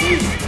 Peace.